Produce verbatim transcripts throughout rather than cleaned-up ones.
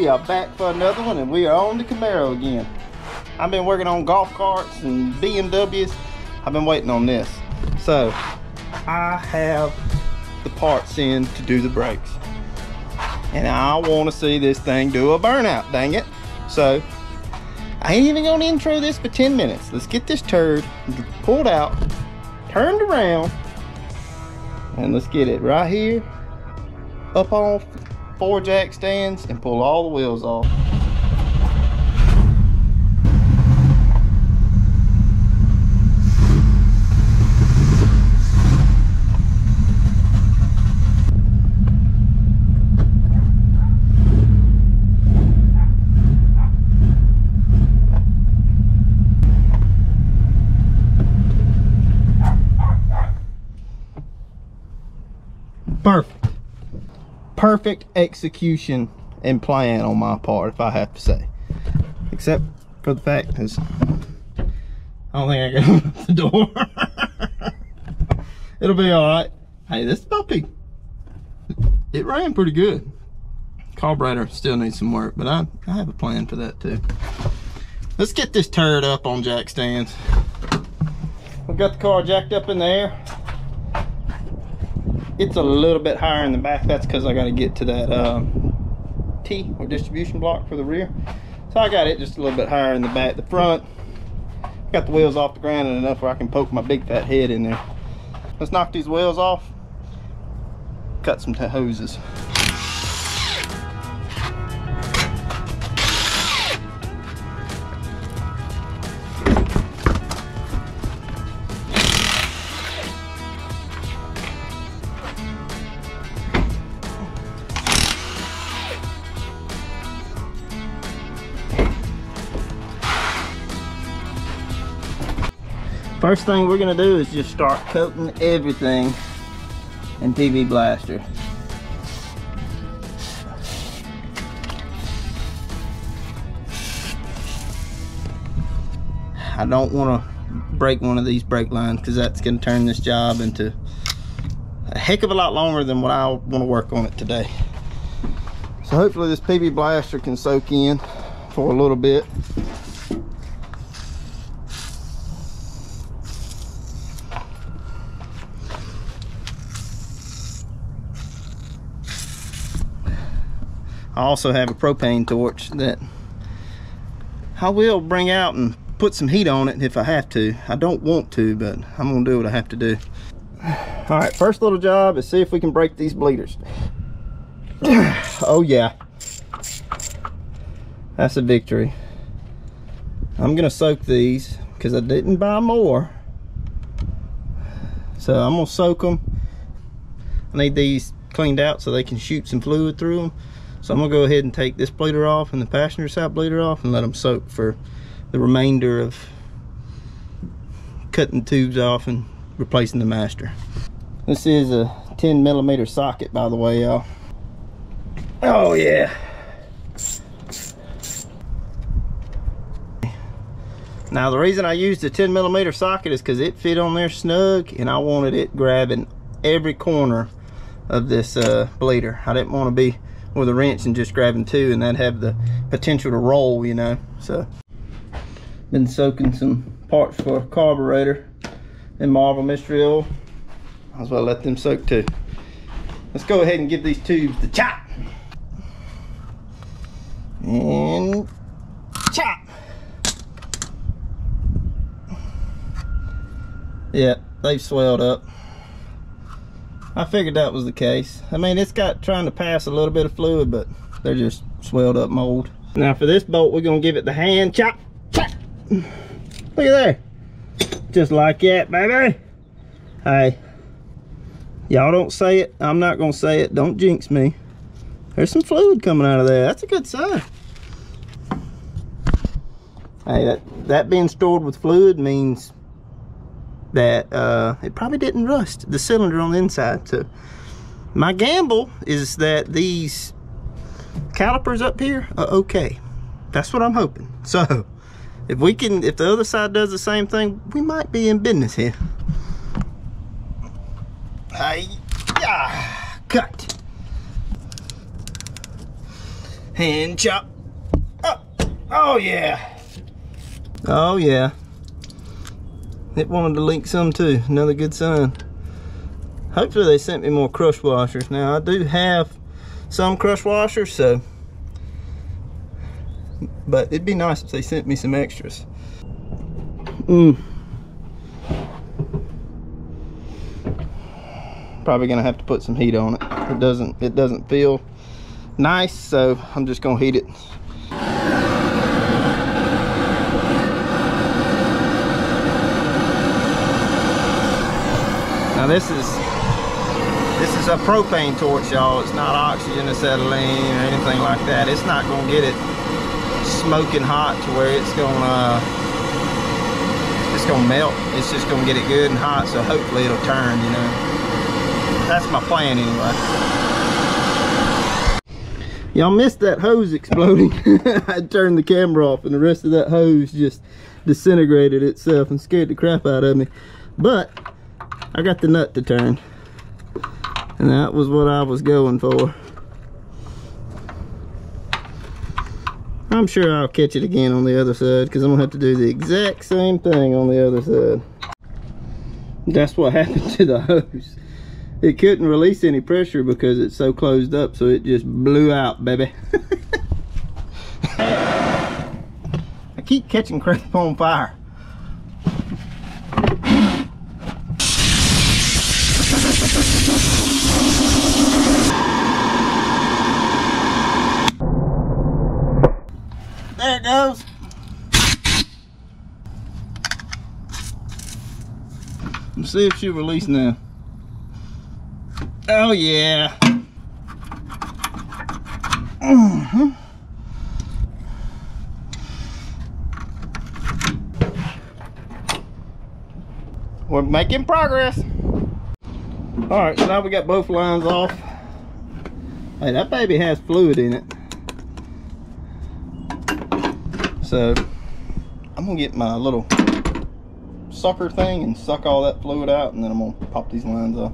we are back for another one, and we are on the Camaro again. I've been working on golf carts and B M Ws. I've been waiting on this. So I have the parts in to do the brakes, and I want to see this thing do a burnout, dang it. So I ain't even gonna intro this for ten minutes. Let's get this turd pulled out, turned around, and let's get it right here up on four jack stands and pull all the wheels off. Perfect. Perfect execution and plan on my part, if I have to say. Except for the fact is, I don't think I can open up the door. It'll be alright. Hey, this puppy, it ran pretty good. Carburetor still needs some work, but I, I have a plan for that too. Let's get this turd up on jack stands. We've got the car jacked up in the air. It's a little bit higher in the back. That's because I got to get to that um, T or distribution block for the rear. So I got it just a little bit higher in the back. The front, got the wheels off the ground and enough where I can poke my big fat head in there. Let's knock these wheels off, cut some hoses. First thing we're gonna do is just start coating everything in P B Blaster. I don't want to break one of these brake lines because that's gonna turn this job into a heck of a lot longer than what I want to work on it today. So hopefully this P B Blaster can soak in for a little bit. I also have a propane torch that I will bring out and put some heat on it if I have to. I don't want to, but I'm gonna do what I have to do. All right, first little job is see if we can break these bleeders. Oh yeah, that's a victory. I'm gonna soak these because I didn't buy more, so I'm gonna soak them. I need these cleaned out so they can shoot some fluid through them. So I'm gonna go ahead and take this bleeder off and the passenger side bleeder off and let them soak for the remainder of cutting tubes off and replacing the master. This is a ten millimeter socket, by the way, y'all. Oh yeah. Now the reason I used the ten millimeter socket is because it fit on there snug, and I wanted it grabbing every corner of this uh, bleeder. I didn't want to be with a wrench and just grabbing two, and that'd have the potential to roll, you know. So been soaking some parts for carburetor and Marvel Mystery Oil. Might as well let them soak too. Let's go ahead and give these tubes the chop and chop. Yeah, they've swelled up. I figured that was the case. I mean, it's got trying to pass a little bit of fluid, but they're just swelled up mold. Now for this bolt, we're gonna give it the hand chop, chop. Look at there. Just like that, baby. Hey, y'all don't say it. I'm not gonna say it. Don't jinx me. There's some fluid coming out of there. That's a good sign. Hey, that, that being stored with fluid means that uh, it probably didn't rust the cylinder on the inside. So my gamble is that these calipers up here are okay. That's what I'm hoping. So if we can, if the other side does the same thing, we might be in business here. I ah, cut. Hand chop. Up. Oh yeah. Oh yeah. It wanted to leak some too. Another good sign. Hopefully they sent me more crush washers. Now I do have some crush washers, so, but it'd be nice if they sent me some extras. Mm. Probably gonna have to put some heat on it. It doesn't it doesn't feel nice, so I'm just gonna heat it. Now this is this is a propane torch, y'all. It's not oxygen, acetylene, or anything like that. It's not gonna get it smoking hot to where it's gonna uh, it's gonna melt. It's just gonna get it good and hot, so hopefully it'll turn, you know. That's my plan anyway. Y'all missed that hose exploding. I turned the camera off and the rest of that hose just disintegrated itself and scared the crap out of me. But I got the nut to turn. And that was what I was going for. I'm sure I'll catch it again on the other side because I'm gonna have to do the exact same thing on the other side. That's what happened to the hose. It couldn't release any pressure because it's so closed up, so it just blew out, baby. I keep catching crap on fire. There it goes. Let's see if she'll release now. Oh yeah. Mm-hmm. We're making progress. Alright, so now we got both lines off. Hey, that baby has fluid in it. So I'm gonna get my little sucker thing and suck all that fluid out, and then I'm gonna pop these lines off.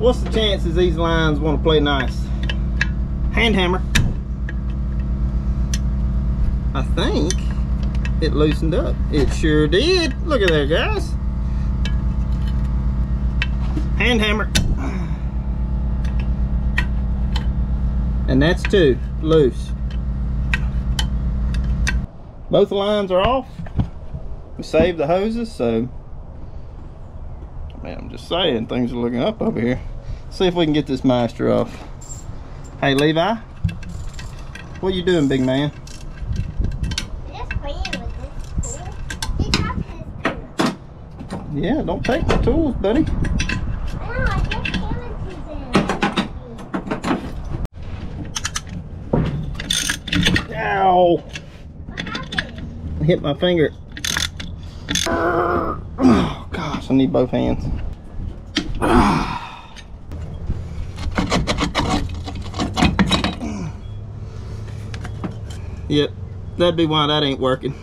What's the chances these lines want to play nice? Hand hammer. I think it loosened up. It sure did. Look at there, guys. Hand hammer. And that's two loose. Both lines are off. We saved the hoses, so man, I'm just saying, things are looking up over here. See if we can get this Meister off. Hey, Levi. What you doing, big man? Just playing with this tool. He dropped his tool. Yeah, don't take the tools, buddy. No, I just gave it to them. Ow! What happened? I hit my finger. Oh, gosh, I need both hands. Yep, that'd be why that ain't working.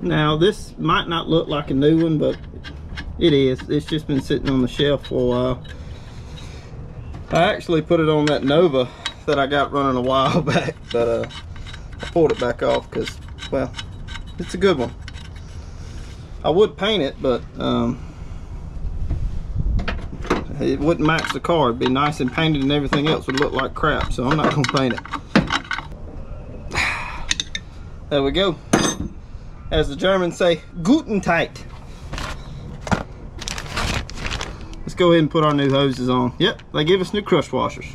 Now, this might not look like a new one, but it is. It's just been sitting on the shelf for a while. I actually put it on that Nova that I got running a while back, but uh, I pulled it back off because, well, it's a good one. I would paint it, but um, it wouldn't match the car. It'd be nice and painted and everything else would look like crap, so I'm not going to paint it. There we go. As the Germans say, guten tight. Let's go ahead and put our new hoses on. Yep, they give us new crush washers.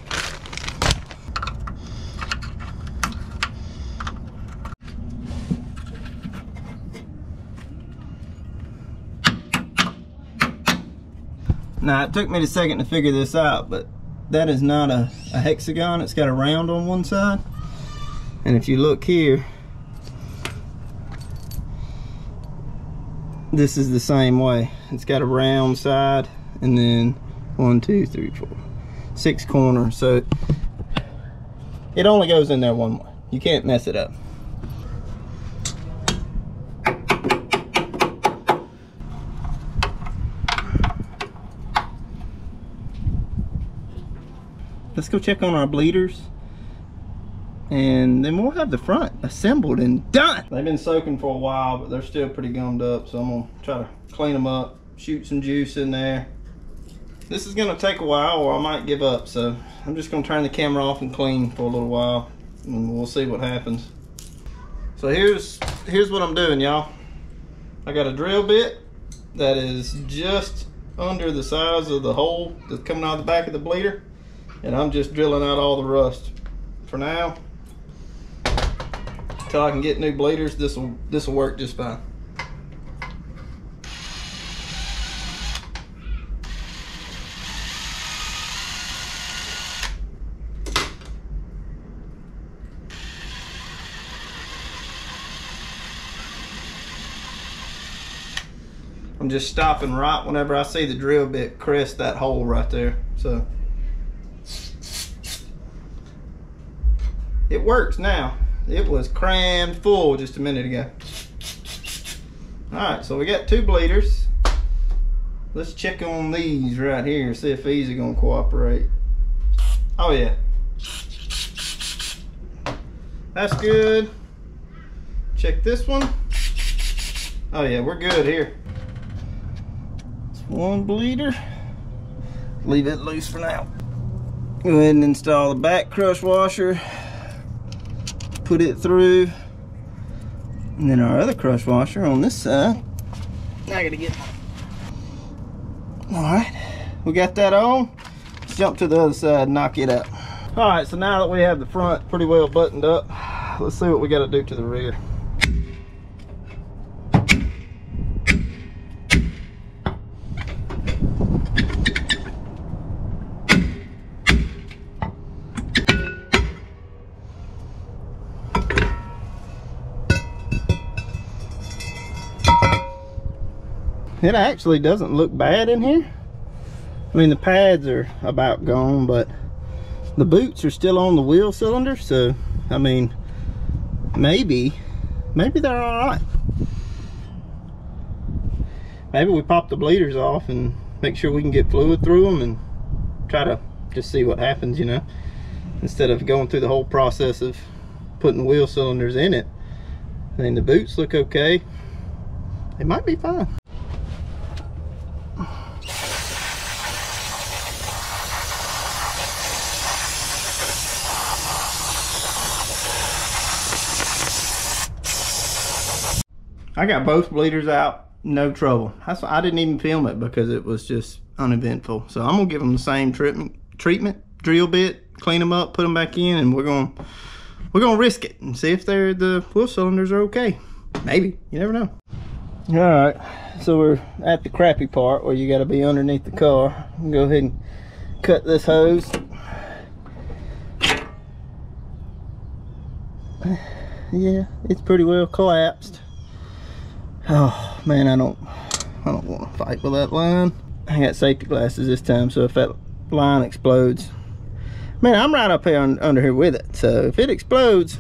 Now, it took me a second to figure this out, but that is not a, a hexagon. It's got a round on one side. And if you look here, this is the same way. It's got a round side and then one, two, three, four, six corners. So it only goes in there one way. You can't mess it up. Let's go check on our bleeders, and then we'll have the front assembled and done. They've been soaking for a while, but they're still pretty gummed up, so I'm gonna try to clean them up, shoot some juice in there. This is gonna take a while, or I might give up, so I'm just gonna turn the camera off and clean for a little while, and we'll see what happens. So here's here's what I'm doing, y'all. I got a drill bit that is just under the size of the hole that's coming out of the back of the bleeder, and I'm just drilling out all the rust. For now, until I can get new bleeders, this will this will work just fine. I'm just stopping right whenever I see the drill bit crest that hole right there. So it works now. It was crammed full just a minute ago. Alright, so we got two bleeders. Let's check on these right here, see if these are gonna cooperate. Oh yeah. That's good. Check this one. Oh yeah, we're good here. It's one bleeder. Leave it loose for now. Go ahead and install the back crush washer. Put it through, and then our other crush washer on this side. Now I gotta get all right, we got that on. Let's jump to the other side and knock it out. All right, so now that we have the front pretty well buttoned up, let's see what we got to do to the rear. It actually doesn't look bad in here. I mean, the pads are about gone, but the boots are still on the wheel cylinder, so I mean, maybe maybe they're all right. Maybe we pop the bleeders off and make sure we can get fluid through them and try to just see what happens, you know, instead of going through the whole process of putting wheel cylinders in it. I mean, the boots look okay. They might be fine. I got both bleeders out, no trouble. That's why I didn't even film it, because it was just uneventful. So I'm gonna give them the same treatment, treatment, drill bit, clean them up, put them back in, and we're gonna we're gonna risk it and see if they're the wheel cylinders are okay. Maybe, you never know. All right, so we're at the crappy part where you got to be underneath the car. Go ahead and cut this hose. Yeah, it's pretty well collapsed. Oh man, I don't I don't want to fight with that line. I got safety glasses this time, so if that line explodes, man, I'm right up here on, under here with it. So if it explodes,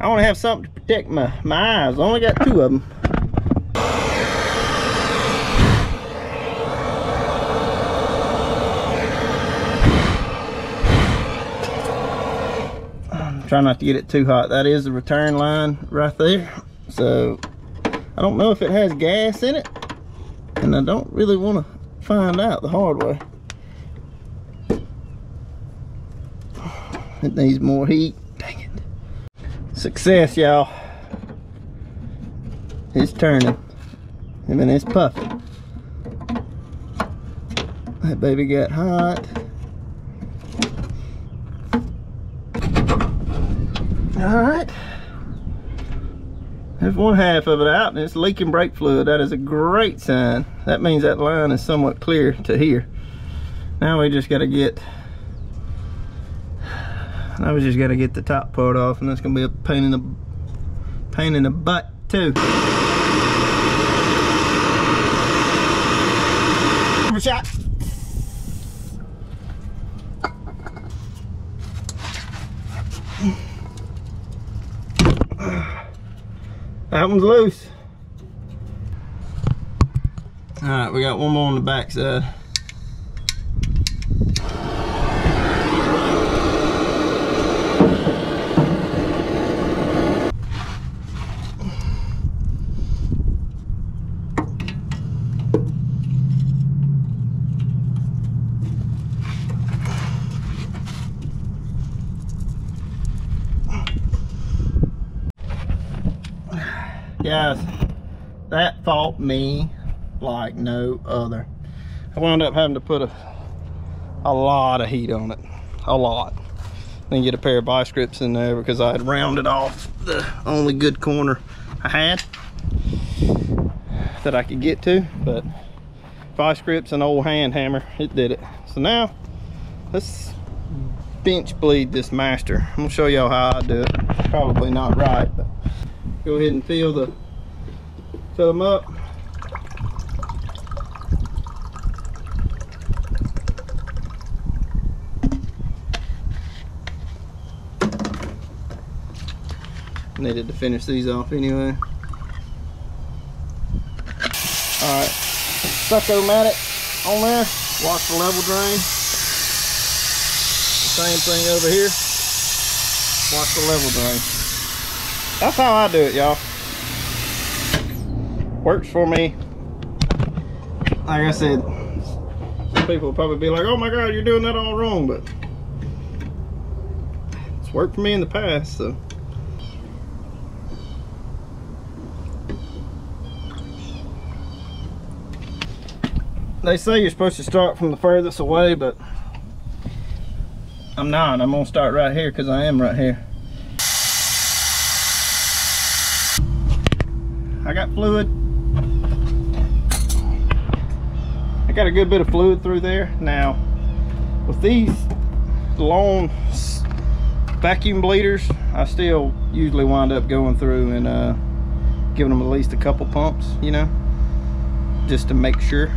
I want to have something to protect my, my eyes. I only got two of them. I'm trying not to get it too hot. That is the return line right there. So I don't know if it has gas in it, and I don't really want to find out the hard way. It needs more heat. Dang it. Success, y'all. It's turning. I mean, it's puffing. That baby got hot. All right. There's one half of it out, and it's leaking brake fluid. That is a great sign. That means that line is somewhat clear to here. Now we just gotta get, now we just gotta get the top part off, and that's gonna be a pain in the, pain in the butt too. camera shot. That one's loose. All right, we got one more on the back side. Guys, that fought me like no other. I wound up having to put a a lot of heat on it, a lot. Then get a pair of bi-scripts in there because I had rounded off the only good corner I had that I could get to, but bi-scripts and old hand hammer, it did it. So now let's bench bleed this master. I'm gonna show y'all how I do it. Probably not right, but go ahead and fill the fill them up. Needed to finish these off anyway. All right, succomatic on there. Watch the level drain. Same thing over here. Watch the level drain. That's how I do it, y'all. Works for me. Like I said, some people will probably be like, oh my God, you're doing that all wrong, but it's worked for me in the past, so. They say you're supposed to start from the furthest away, but I'm not. I'm gonna start right here because I am right here. I got fluid. I got a good bit of fluid through there. Now, with these long vacuum bleeders, I still usually wind up going through and uh, giving them at least a couple pumps, you know, just to make sure.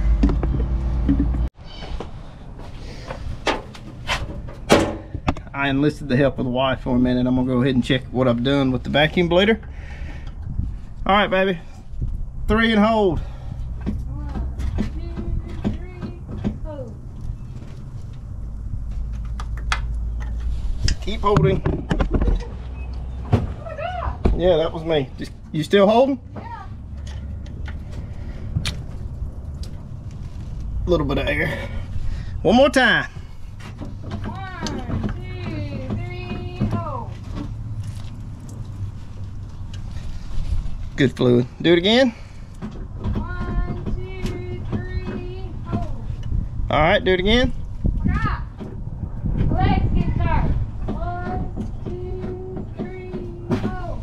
I enlisted the help of the wife for a minute. I'm gonna go ahead and check what I've done with the vacuum bleeder. All right, baby. Three and hold. One, two, three, hold. Keep holding. Oh my God. Yeah, that was me. Just, you still holding? Yeah. A little bit of air. One more time. Good fluid. Do it again. One, two, three, hold. All right, do it again. Stop. Legs get tired. One, two, three, hold.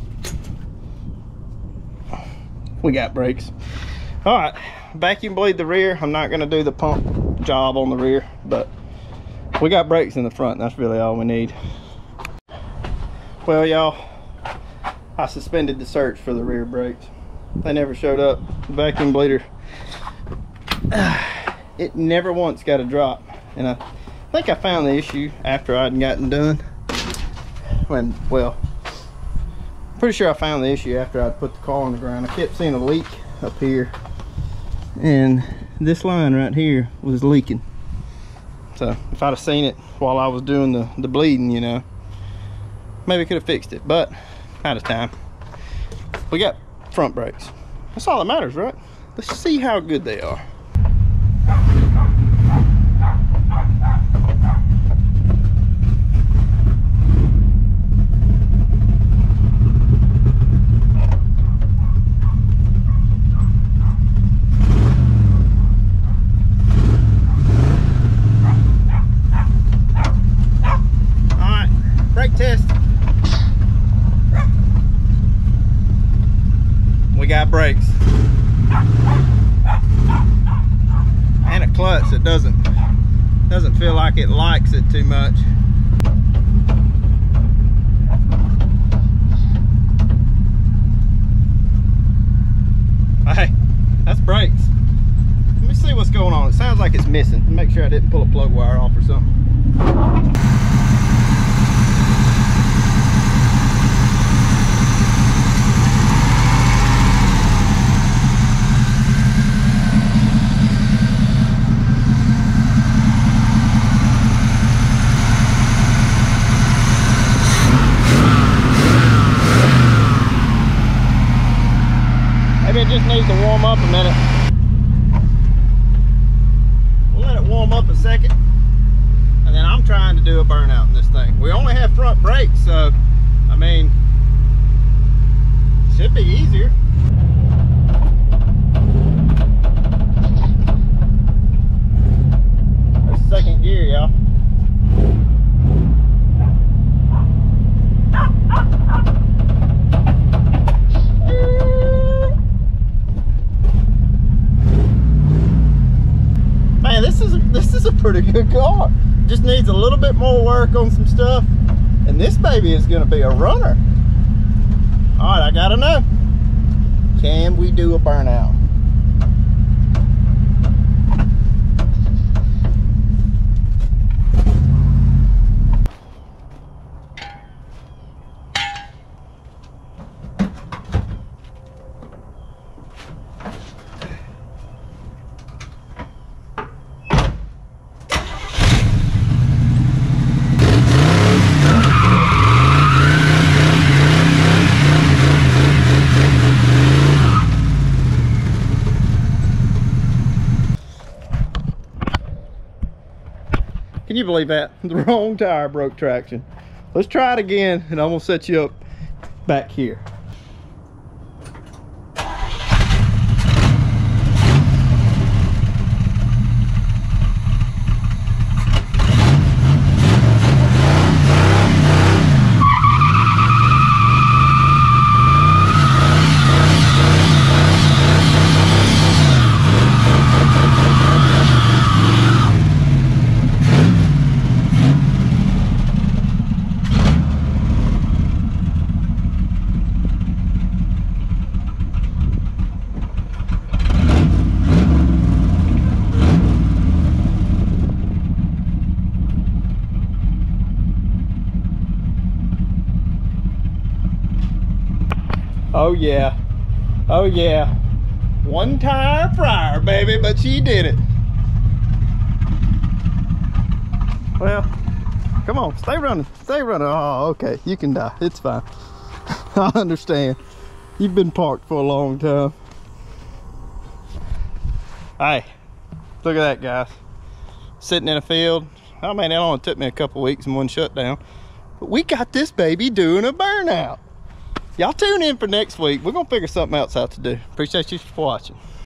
We got brakes. All right, vacuum bleed the rear. I'm not going to do the pump job on the rear, but we got brakes in the front. That's really all we need. Well, y'all, I suspended the search for the rear brakes. They never showed up. The vacuum bleeder, uh, it never once got a drop. And I think I found the issue after I'd gotten done. When, well, pretty sure I found the issue after I'd put the car on the ground. I kept seeing a leak up here. And this line right here was leaking. So if I'd have seen it while I was doing the, the bleeding, you know, maybe I could have fixed it. But out of time. We got front brakes. That's all that matters, right? Let's see how good they are. Got brakes and a clutch that doesn't doesn't feel like it likes it too much. Hey, that's brakes. Let me see what's going on. It sounds sounds like it's missing. Make sure I didn't pull a plug wire off or something. Maybe it just needs to warm up a minute. We'll let it warm up a second, and then I'm trying to do a burnout in this thing. We only have front brakes, so I mean, should be easier. That's second gear, y'all. Pretty good car. Just needs a little bit more work on some stuff, and this baby is going to be a runner. All right, I gotta know, can we do a burnout? Can you believe that? The wrong tire broke traction. Let's try it again, and I'm gonna set you up back here. Oh yeah, oh yeah, one tire fryer, baby, but she did it. Well, come on, stay running, stay running. Oh, okay, you can die, it's fine. I understand, you've been parked for a long time. Hey, look at that, guys, sitting in a field. I mean, that only took me a couple weeks and one shutdown, but we got this baby doing a burnout. Y'all tune in for next week. We're going to figure something else out to do. Appreciate you for watching.